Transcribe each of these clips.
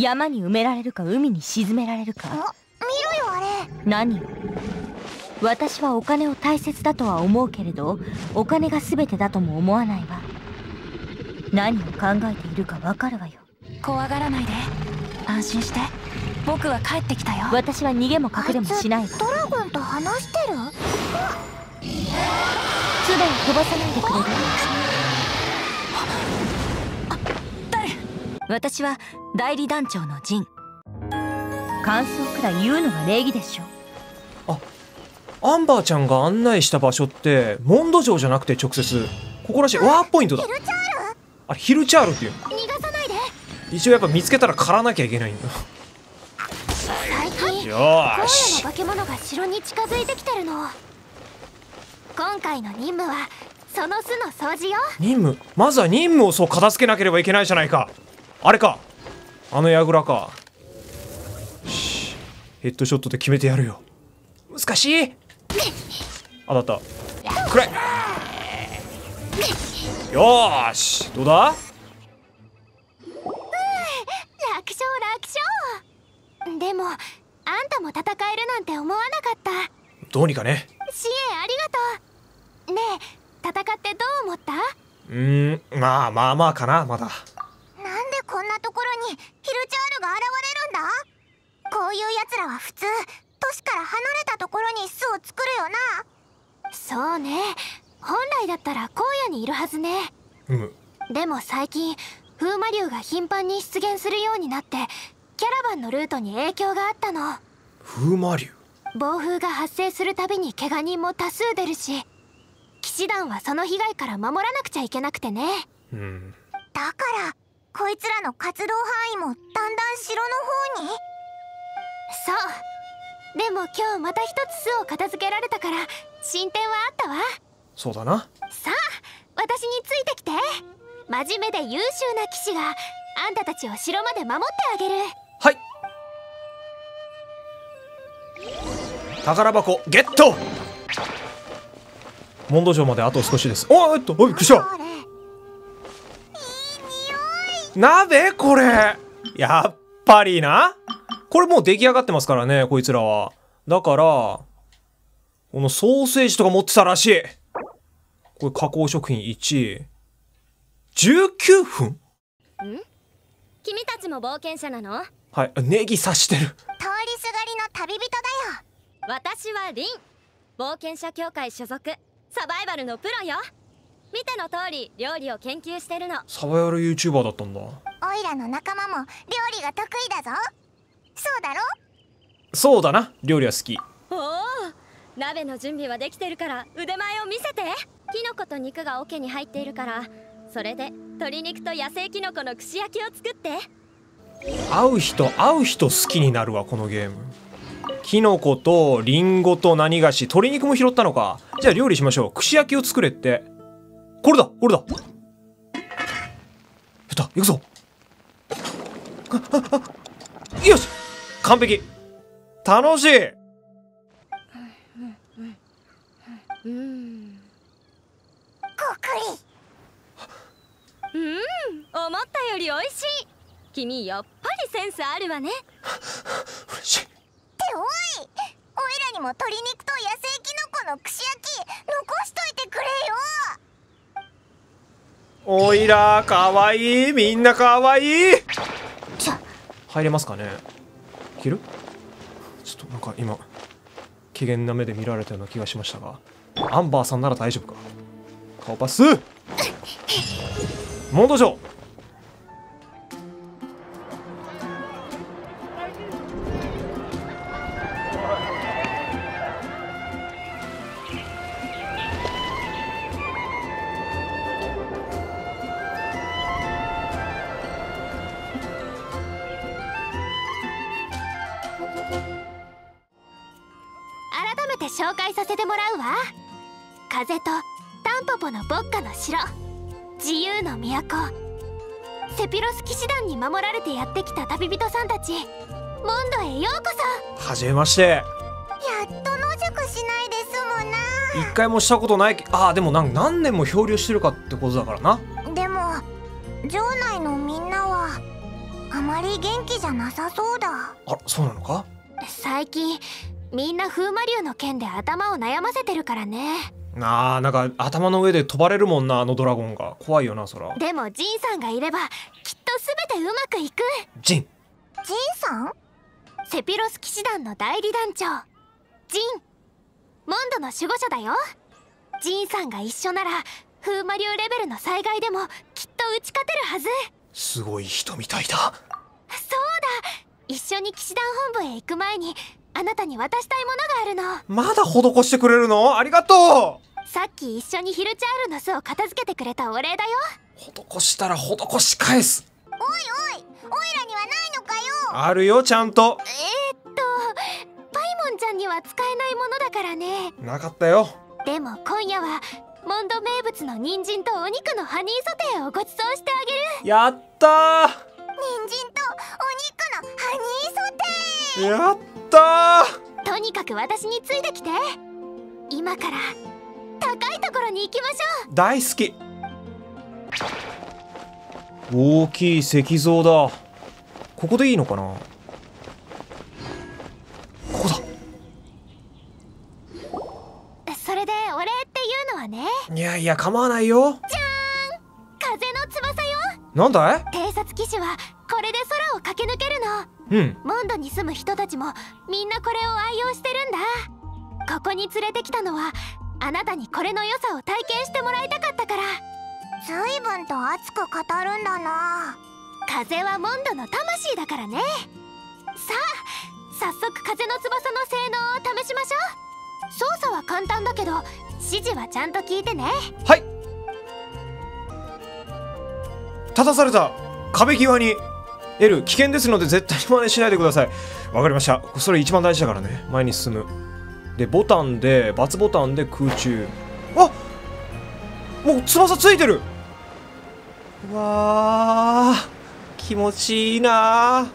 山に埋められるか海に沈められるか。あ、見ろよあれ。何？私はお金を大切だとは思うけれど、お金が全てだとも思わないわ。何を考えているかわかるわよ。怖がらないで、安心して。僕は帰ってきたよ。私は逃げも隠れもしないわ。ドラゴンと話してる？つばを飛ばさないでくれる？誰？私は代理団長のジン。感想くらい言うのが礼儀でしょ。あ、アンバーちゃんが案内した場所ってモンド城じゃなくて直接ここらしい。ワーポイントだ。あれヒルチャールっていう。逃がさないで。一応やっぱ見つけたら狩らなきゃいけないんだ。最近荒野の化け物が城に近づいてきてるの。今回の任務はその巣の掃除よ。任務？まずは任務をそう片付けなければいけないじゃないか。あれか、あの櫓か。ヘッドショットで決めてやるよ。難しい。当たった。暗い。よーし、どうだ。楽勝楽勝。でもあんたも戦えるなんて思わなかった。どうにかね。支援ありがとう。ねえ、戦ってどう思った？まあかな。まだなんでこんなところにヒルチャールが現れるんだ。こういうやつらは普通都市から離れたところに巣を作るよな。そうね、本来だったら荒野にいるはずね。でも最近風魔竜が頻繁に出現するようになってキャラバンのルートに影響があったの。風魔竜？暴風が発生するたびに怪我人も多数出るし、騎士団はその被害から守らなくちゃいけなくてね。だからこいつらの活動範囲もだんだん城の方に。そう、でも今日また一つ巣を片付けられたから進展はあったわ。そうだな。さあ私についてきて。真面目で優秀な騎士があんたたちを城まで守ってあげる。はい。宝箱ゲット。モンド城まであと少しです。おっと、おい、くしょ。鍋これ。やっぱりな。これもう出来上がってますからね、こいつらは。だから、このソーセージとか持ってたらしい。これ加工食品1位。19分？ん？君たちも冒険者なの？はい、ネギ刺してる。通りすがりの旅人だよ。私はリン。冒険者協会所属。サバイバルのプロよ。見ての通り料理を研究してるの。サバイバル YouTuber だったんだ。オイラの仲間も料理が得意だぞ。そうだろ？そうだな、料理は好き。おお、鍋の準備はできてるから腕前を見せて。キノコと肉が桶に入っているから、それで鶏肉と野生キノコの串焼きを作って。会う人会う人好きになるわこのゲーム。キノコとリンゴと何菓子、鶏肉も拾ったのか。じゃあ料理しましょう。串焼きを作れって。これだこれだ。やった行くぞ。よし、完璧。楽しい。思ったよりおいしい。君やっぱりセンスあるわね。嬉しい。おい、おいらにも鶏肉と野生キノコの串焼き残しといてくれよ。おいらかわいい。みんなかわいい。入れますかね。いける？ちょっとなんか今機嫌な目で見られたような気がしましたが、アンバーさんなら大丈夫か。顔パス。モンド城。紹介させてもらうわ。風とタンポポのボッカの城、自由の都、セピロス騎士団に守られてやってきた旅人さんたち、モンドへようこそ。はじめまして。やっと野宿しないですもんな。一回もしたことない。ああ、でも何年も漂流してるかってことだからな。でも城内のみんなはあまり元気じゃなさそうだ。あ、そうなのか。最近みんな風魔竜の件で頭を悩ませてるからね。なんか頭の上で飛ばれるもんな、あのドラゴンが。怖いよな、そら。でもジンさんがいればきっと全てうまくいく。ジンさん？セピロス騎士団の代理団長ジン。モンドの守護者だよ。ジンさんが一緒なら風魔竜レベルの災害でもきっと打ち勝てるはず。すごい人みたいだ。そうだ、一緒に騎士団本部へ行く前にあなたに渡したいものがあるの。まだ施してくれるの？ありがとう。さっき一緒にヒルチャールの巣を片付けてくれたお礼だよ。施したら施し返す。おいおい、オイラにはないのかよ。あるよ、ちゃんと。パイモンちゃんには使えないものだからね。なかったよ。でも今夜はモンド名物の人参とお肉のハニーソテーをご馳走してあげる。やったー。人参とお肉のハニーソテー、やったー。とにかく私についてきて。今から高いところに行きましょう。大好き。大きい石像だ。ここでいいのかな。ここだ。それでお礼っていうのはね。いやいや構わないよ。じゃーん、風の翼よ。なんだい？偵察騎士はこれで空を駆け抜けるの。モンドに住む人たちもみんなこれを愛用してるんだ。ここに連れてきたのはあなたにこれの良さを体験してもらいたかったから。随分と熱く語るんだな。風はモンドの魂だからね。さあ早速風の翼の性能を試しましょう。操作は簡単だけど指示はちゃんと聞いてね。はい。立たされた壁際に L、 危険ですので絶対に真似しないでください。わかりました。それ一番大事だからね。前に進む。でボタンで×ボタンで空中。あ、もう翼ついてる。うわー、気持ちいいな。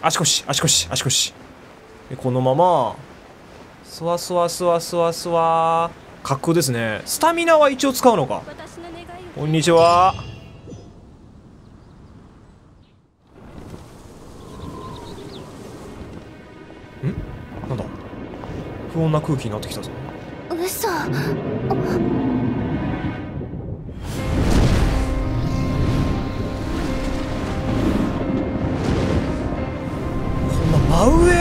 足腰足腰足腰。でこのままスワスワスワスワスワ。滑空ですね。スタミナは一応使うのか。こんにちは。ん、なんだ、不穏な空気になってきたぞ。嘘。真上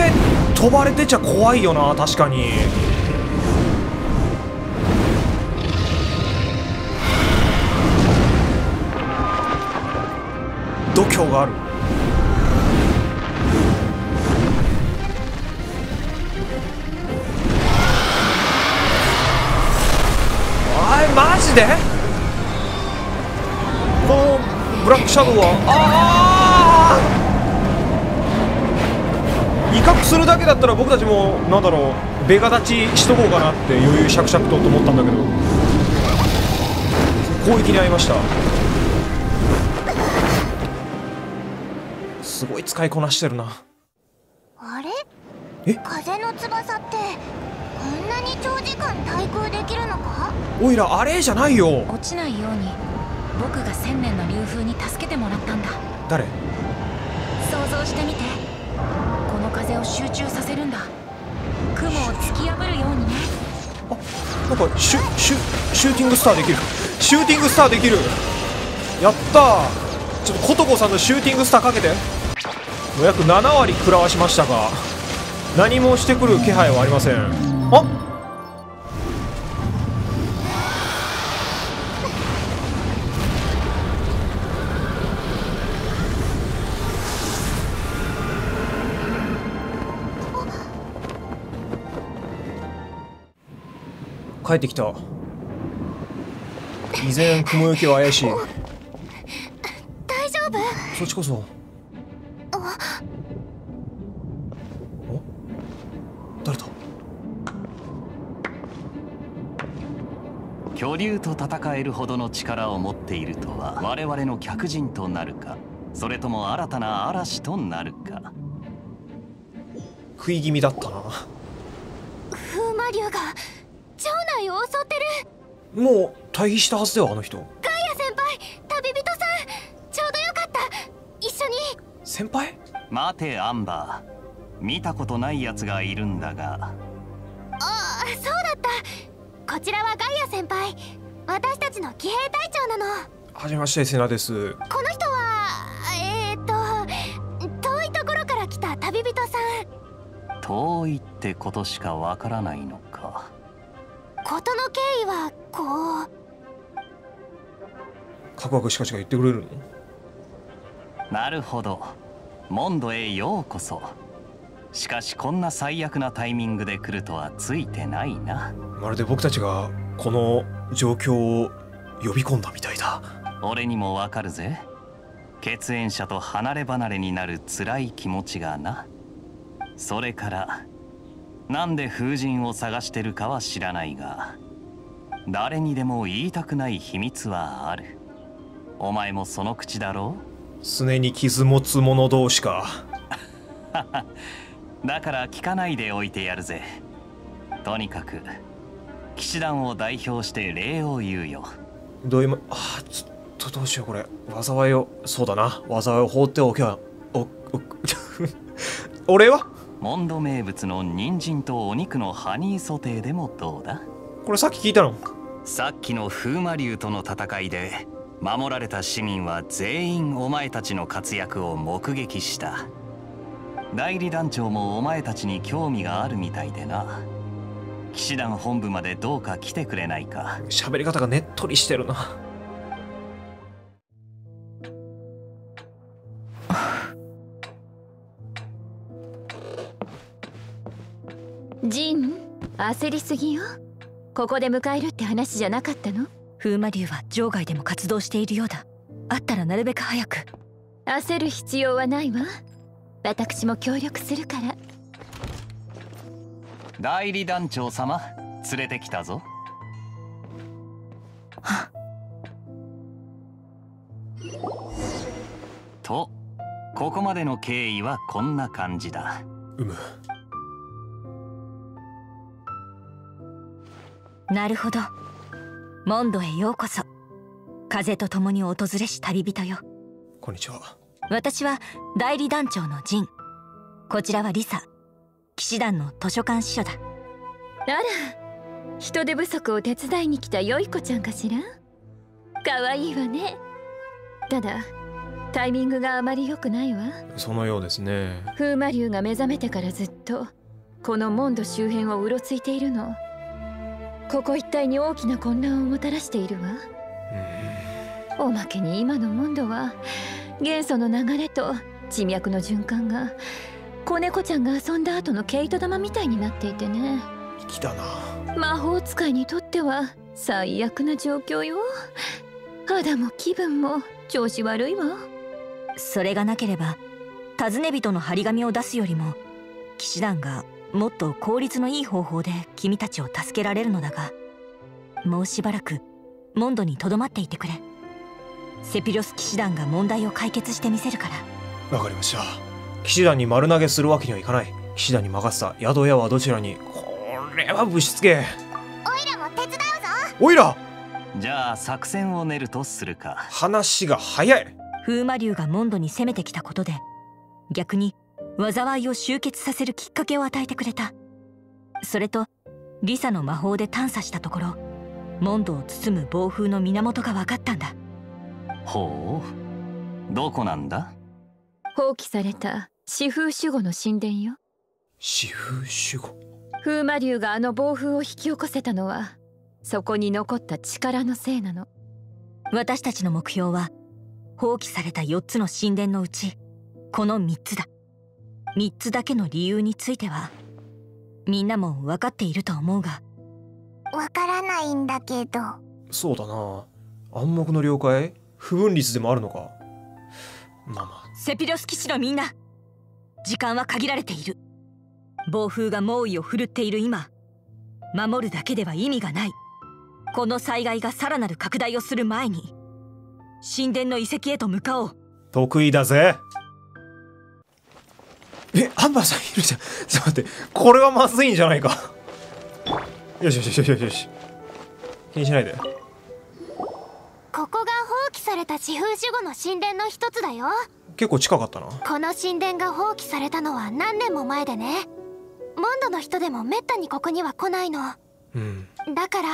飛ばれてちゃ怖いよな、確かに。度胸がある。マジでこのブラックシャドウは威嚇するだけだったら僕たちもなんだろう、ベガ立ちしとこうかなって余裕しゃくしゃくと思ったんだけど、攻撃に遭いました。すごい使いこなしてるな。あれ？風の翼ってこんなに長時間滞空できるのか？おいらあれじゃないよ。落ちないように僕が千年の竜風に助けてもらったんだ。誰？想像してみて。この風を集中させるんだ。雲を突き破るようにね。あ、なんかシューティングスターできる。シューティングスターできる。やったー。ちょっとコトコさんのシューティングスターかけて。約7割食らわしましたが何もしてくる気配はありません。あっ、帰ってきた。依然雲行きは怪しい。大丈夫？そっちこそ。お、誰だ？巨竜と戦えるほどの力を持っているとは、我々の客人となるか、それとも新たな嵐となるか。食い気味だったな。風魔竜が町内を襲ってる。もう退避したはずでは。あの人、ガイア先輩、旅人さん、ちょうどよかった。一緒に。先輩？待てアンバー、見たことないやつがいるんだが。あ、そうだった。こちらはガイア先輩、私たちの騎兵隊長なの。はじめまして、セナです。この人は遠いところから来た旅人さん。遠いってことしかわからないのか。事の経緯はこう。カクワクしかしか言ってくれるの？なるほど、モンドへようこそ。しかしこんな最悪なタイミングで来るとはついてないな。まるで僕たちがこの状況を呼び込んだみたいだ。俺にもわかるぜ、血縁者と離れ離れになる辛い気持ちがな。それからなんで風神を探してるかは知らないが、誰にでも言いたくない秘密はある。お前もその口だろう。すねに傷持つ者同士か。だから聞かないでおいてやるぜ。とにかく騎士団を代表して礼を言うよ。どういうま、あ、ちょっとどうしようこれ。災いを、そうだな、災いを放っておけば俺はモンド名物の人参とお肉のハニーソテーでもどうだ。これさっき聞いたの。さっきの風魔竜との戦いで守られた市民は全員お前たちの活躍を目撃した。代理団長もお前たちに興味があるみたいでな。騎士団本部までどうか来てくれないか。喋り方がねっとりしてるな。ジン、焦りすぎよ。ここで迎えるって話じゃなかったの。風魔竜は場外でも活動しているようだ。あったらなるべく早く。焦る必要はないわ、私も協力するから。代理団長様、連れてきたぞ。はと、ここまでの経緯はこんな感じだ。うむ、なるほど。モンドへようこそ。風と共に訪れし旅人よ。こんにちは。私は代理団長のジン。こちらはリサ、騎士団の図書館司書だ。あら、人手不足を手伝いに来たよい子ちゃんかしら。かわいいわね。ただタイミングがあまり良くないわ。そのようですね。風魔竜が目覚めてからずっとこのモンド周辺をうろついているの。ここ一帯に大きな混乱をもたらしているわ。おまけに今のモンドは元素の流れと地脈の循環が子猫ちゃんが遊んだ後の毛糸玉みたいになっていてね。来たな。魔法使いにとっては最悪な状況よ。肌も気分も調子悪いわ。それがなければ尋ね人の張り紙を出すよりも騎士団がもっと効率のいい方法で君たちを助けられるのだが、もうしばらくモンドにとどまっていてくれ。セピロス騎士団が問題を解決してみせるから。わかりました。騎士団に丸投げするわけにはいかない。騎士団に任せた。宿屋はどちらに。これはぶしつけ。オイラも手伝うぞ。オイラ、じゃあ作戦を練るとするか。話が早い。風魔竜がモンドに攻めてきたことで逆に災いを集結させるきっかけを与えてくれた。それとリサの魔法で探査したところ、モンドを包む暴風の源が分かったんだ。ほう、どこなんだ。放棄された四風守護の神殿よ。四風守護。風魔竜があの暴風を引き起こせたのはそこに残った力のせいなの。私たちの目標は放棄された4つの神殿のうちこの3つだ。3つだけの理由についてはみんなも分かっていると思うが。分からないんだけど。そうだな、暗黙の了解、不分率でもあるのか。まあまあ。セピロス騎士のみんな、時間は限られている。暴風が猛威を振るっている今、守るだけでは意味がない。この災害がさらなる拡大をする前に神殿の遺跡へと向かおう。得意だぜ。え、アンバーさんいるじゃん。ちょっと待って、これはまずいんじゃないか。よしよしよしよしよし、気にしないで。ここが放棄された四風守護の神殿の一つだよ。結構近かったな。この神殿が放棄されたのは何年も前でね、モンドの人でもめったにここには来ないの、うん、だから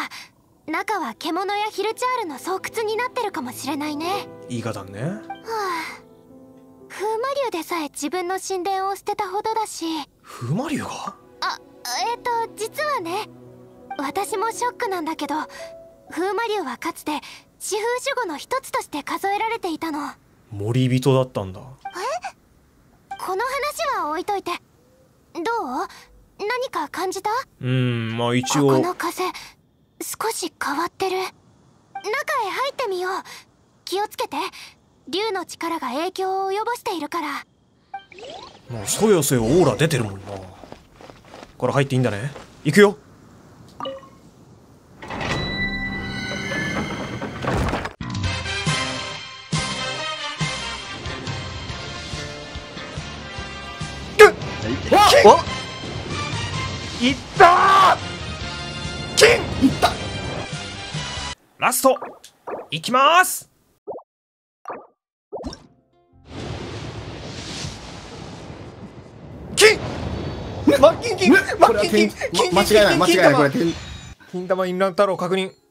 中は獣やヒルチャールの巣窟になってるかもしれないね。言い方ね。はあ、風魔竜でさえ自分の神殿を捨てたほどだし。風魔竜が？あ、実はね、私もショックなんだけど、風魔竜はかつて四風守護の一つとして数えられていたの。森人だったんだ。え？この話は置いといて、どう？何か感じた？まあ一応ここの風少し変わってる。中へ入ってみよう。気をつけて、竜の力が影響を及ぼしているから。もうそよそよオーラ出てるもんな。これ入っていいんだね。行くよ。いったー！金！いった！ラスト！いきまーす！金！マッキン金！マッキン金！間違いない間違いない、これ金玉インラン太郎確認。